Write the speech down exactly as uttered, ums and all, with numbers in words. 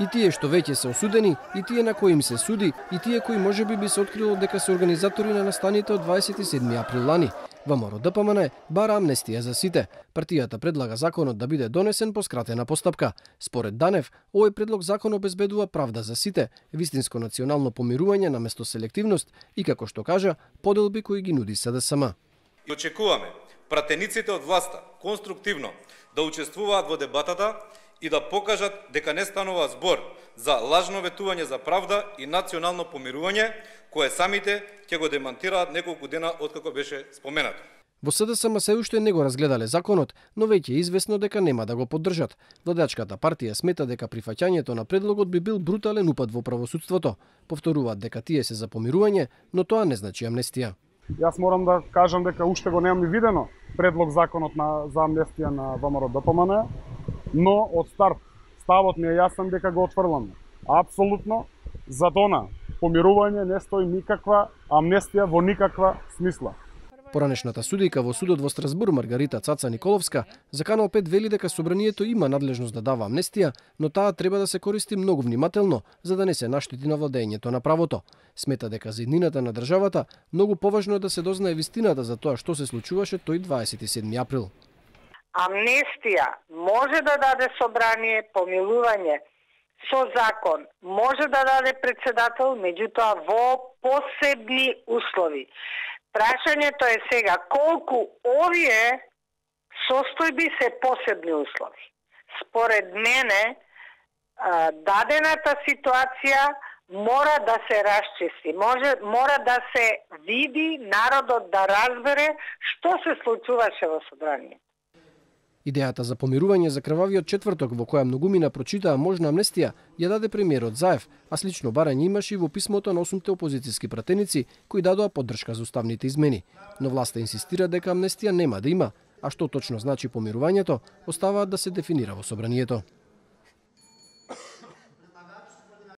И тие што веќе се осудени, и тие на кои им се суди, и тие кои можеби би се открило дека се организатори на настаните од дваесет и седми април лани. Во МОРО-ДПМНЕ бара амнестија за сите. Партијата предлага законот да биде донесен по скратена постапка. Според Данев, овој предлог закон обезбедува правда за сите, вистинско национално помирување наместо селективност и, како што кажа, поделби кои ги нуди С Д С М. И очекуваме пратениците од власта конструктивно да учествуваат во дебатата и да покажат дека не станува збор за лажно ветување за правда и национално помирување, кое самите ќе го демантираат неколку дена откако беше споменато. Во С Д С М се уште не го разгледале законот, но веќе е известно дека нема да го поддржат. Владачката партија смета дека прифаќањето на предлогот би бил брутален упад во правосудството. Повторуваат дека тие се за помирување, но тоа не значи амнестија. Јас морам да кажам дека уште го немам ни видено предлог законот на за амнестија на ВМРО-ДПМНЕ, но од старт ставот ми е јасен дека го отфрлам. Апсолутно за тоа помирување не стои никаква амнестија во никаква смисла. Поранешната судијка во судот во Стразбур Маргарита Цаца Николовска за Канал пет вели дека собранието има надлежност да дава амнестија, но таа треба да се користи многу внимателно за да не се наштети на владењето на правото. Смета дека за иднината на државата многу поважно е да се дознае вистината за тоа што се случуваше тој дваесет и седми април. Амнестија може да даде собрание, помилување со закон може да даде председател, меѓутоа во посебни услови. Прашањето е сега колку овие состојби се посебни услови. Според мене, дадената ситуација мора да се расчисти, може, мора да се види народот да разбере што се случуваше во собранието. Идејата за помирување за крвавиот четврток, во која многумина прочитаа можна амнестија, ја даде премиерот Заев, а слично барање имаше и во писмото на осумте опозициски пратеници, кои дадоа поддршка за уставните измени. Но власта инсистира дека амнестија нема да има, а што точно значи помирувањето, оставаат да се дефинира во собранието.